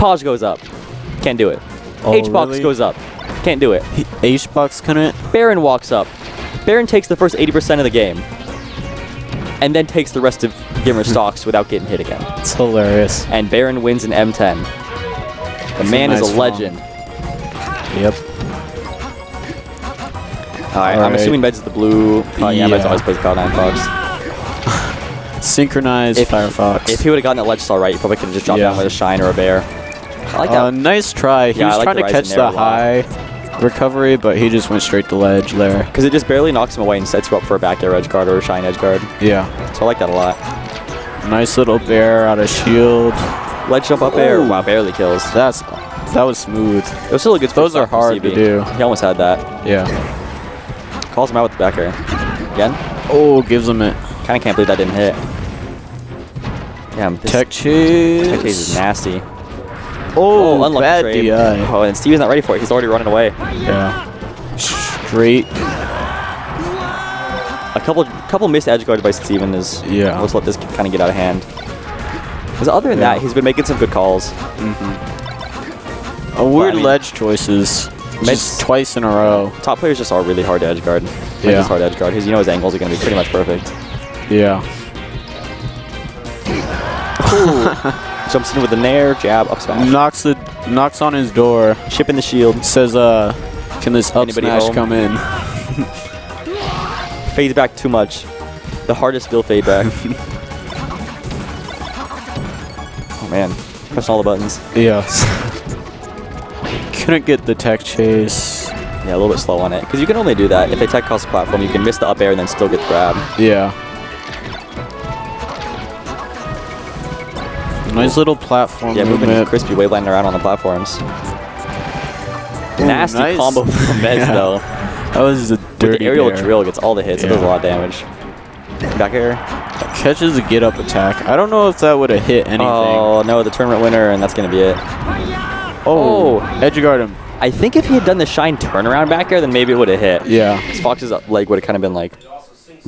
Taj goes up. Can't do it. Oh, HBox really? Goes up. Can't do it. HBox couldn't? Baron walks up. Baron takes the first 80% of the game. And then takes the rest of gamer stocks without getting hit again. It's hilarious. And Baron wins an M10. The man is a legend. Yep. Alright, I'm assuming Medz is the blue. Yeah, Medz always plays Cloud9 Fox. Synchronized Firefox. If he would have gotten that ledge star right, he probably could have just dropped down with a shine or a bear. I like that. Nice try. He was trying to catch the high recovery, but he just went straight to ledge there. Because it just barely knocks him away and sets you up for a back air edge guard or a shine edge guard. Yeah. So I like that a lot. Nice little bear out of shield. Ledge jump up air. Wow, barely kills. That was smooth. It was still a good. Those are hard to do. He almost had that. Yeah. Calls him out with the back air. Again? Oh, gives him it. Kind of can't believe that didn't hit. Damn. Tech chase. Tech chase is nasty. Oh, unlucky bad trade. DI. Oh, and Steven's not ready for it. He's already running away. Yeah. Straight. A couple missed edge guard by Steven is. Yeah. Let's let this kind of get out of hand. Because other than that, he's been making some good calls. Mm-hmm. Weird ledge choices. Just twice in a row. Top players just are really hard to edge guard. Yeah. Just hard to edge guard. You know his angles are going to be pretty much perfect. Yeah. Ooh. Jumps in with a nair, jab, up smash. Knocks on his door. Chipping the shield. Says, can this up smash come in? Fades back too much. The hardest still fade back. Oh man, pressing all the buttons. Yeah. Couldn't get the tech chase. Yeah, a little bit slow on it. Because you can only do that. If a tech costs the platform, you can miss the up air and then still get the grab. Yeah. Nice little platform. Yeah, moving crispy, wavelanding around on the platforms. Ooh, nasty combo from Medz though. That was a dirty aerial drill gets all the hits. It does a lot of damage. Back air. Catches a get up attack. I don't know if that would have hit anything. Oh no, the tournament winner, and that's gonna be it. Oh, edgeguard him. I think if he had done the shine turnaround back air, then maybe it would have hit. Yeah. Because Fox's leg would have kind of been like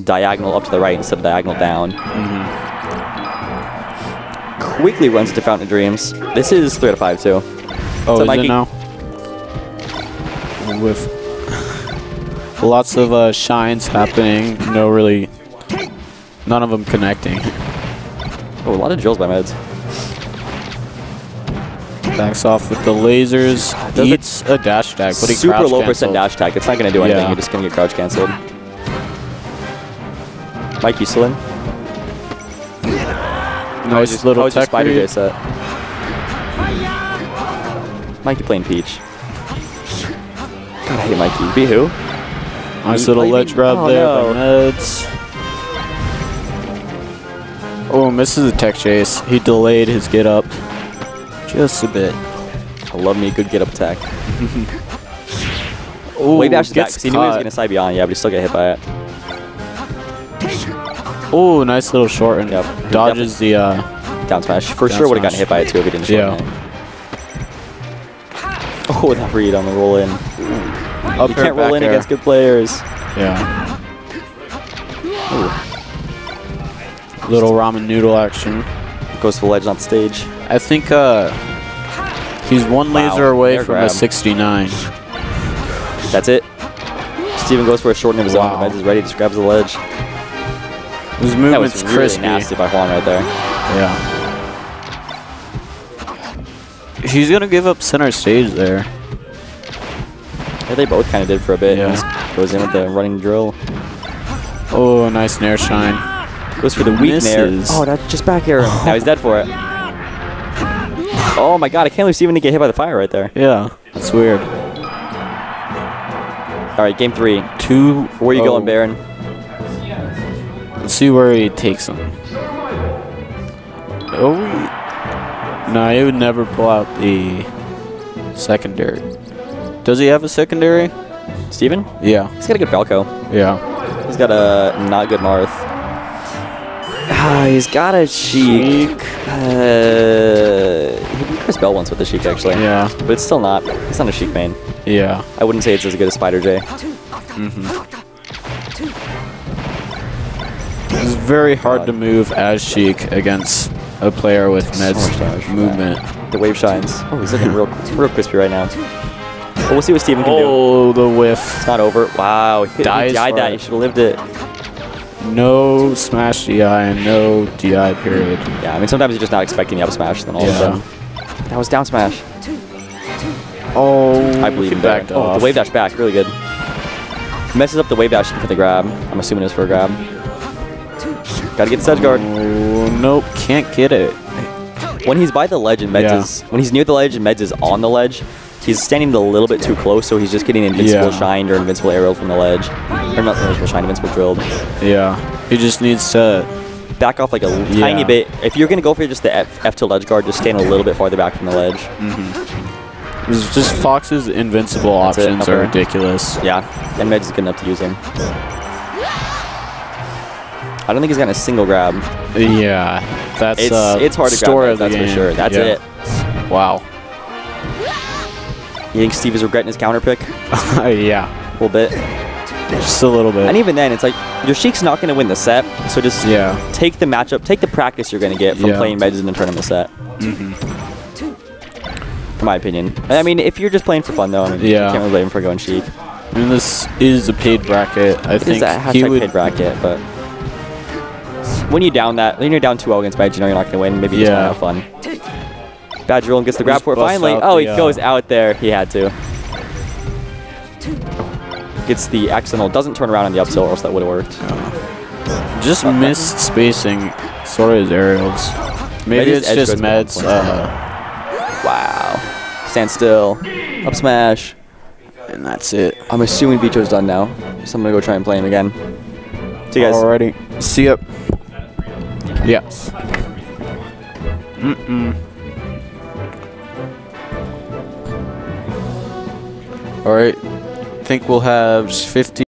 diagonal up to the right instead of diagonal down. Mm-hmm. Quickly runs to Fountain of Dreams. This is 3 out of 5 too. Oh, so is it now? With lots of shines happening, none of them connecting. Oh, a lot of drills by Medz. Backs off with the lasers. Eats a dash attack, but he super low percent dash attack. It's not going to do anything. You're just going to get crouch canceled. Mike, you still in? Nice little tech Spider-J set. Mikey playing Peach. God, I hate Mikey. Be who? Nice little ledge grab there by Medz. Oh, misses the tech chase. He delayed his get up just a bit. I love me a good get up attack. Oh, way bash attack. He knew he was going to side beyond, but he still got hit by it. Oh, nice little short and dodges the down smash. For sure would have gotten hit by it too if he didn't short it. Oh, that read on the roll in. You can't roll in against good players. Yeah. Ooh. Little ramen noodle action. Goes for the ledge on stage. I think he's one laser away from a 69. That's it. Steven goes for a short and his own. Medz is ready, just grabs the ledge. His movement's crispy. Really nasty by Juan right there. Yeah. He's gonna give up center stage there. Yeah, they both kind of did for a bit. Yeah. Goes in with the running drill. Oh, nice nair shine. Goes for the weak nair. Oh, that's just back air. Now he's dead for it. Oh my god, I can't believe Steven didn't get hit by the fire right there. Yeah, that's weird. All right, game 3. 2. Where are you going, Baron? Let's see where he takes him. Oh, no, he would never pull out the secondary. Does he have a secondary? Steven? Yeah. He's got a good Falco. Yeah. He's got a not good Marth. He's got a Sheik. He beat Chris Bell once with the Sheik, actually. Yeah. But it's still not. It's not a Sheik main. Yeah. I wouldn't say it's as good as Spider-J. Mm-hmm. It's very hard to move as Sheik against a player with Medz movement. the wave shines. Oh, he's looking real crispy right now. But we'll see what Steven can do. Oh, the whiff. It's not over. Wow, he died that. He should have lived it. No smash DI and no DI period. Yeah, I mean, sometimes you're just not expecting the up smash, then all of a sudden. That was down smash. Oh, I believe him back. Oh, the wave dash back, really good. Messes up the wave dash for the grab. I'm assuming it was for a grab. Gotta get the edge guard. Oh, nope, can't get it. When he's by the ledge and Medz is, when he's near the ledge and Medz is on the ledge, he's standing a little bit too close, so he's just getting invincible shined or invincible aerial from the ledge. Or not invincible shined, invincible drilled. Yeah, he just needs to back off like a tiny bit. If you're gonna go for just the F to ledge guard, just stand a little bit farther back from the ledge. It's just Fox's invincible options are ridiculous. Yeah, and Medz is good enough to use him. I don't think he's got a single grab. Yeah, that's it's hard to grab. That's for sure. That's it. Wow. You think Steve is regretting his counter pick? Yeah, a little bit. Just a little bit. And even then, it's like your Sheik's not going to win the set, so just take the matchup, take the practice you're going to get from playing Medz in the tournament set. In my opinion. I mean, if you're just playing for fun though, I mean, you can't really blame him for going Sheik. I mean, this is a paid bracket. I think it's a hashtag paid bracket, but. When you're down 2-0 against Badger, you know you're not going to win. Maybe you just want to have fun. Badger roll and gets the grab for it finally. Oh, he goes out there. He had to. Gets the accidental. Doesn't turn around on the up tilt, or else that would have worked. Just missed spacing. Sort of his aerials. Maybe it's just Medz. Wow. Stand still. Up smash. And that's it. I'm assuming Vito's done now. So I'm going to go try and play him again. See you guys. Alrighty. See ya. Yes. All right. I think we'll have 50.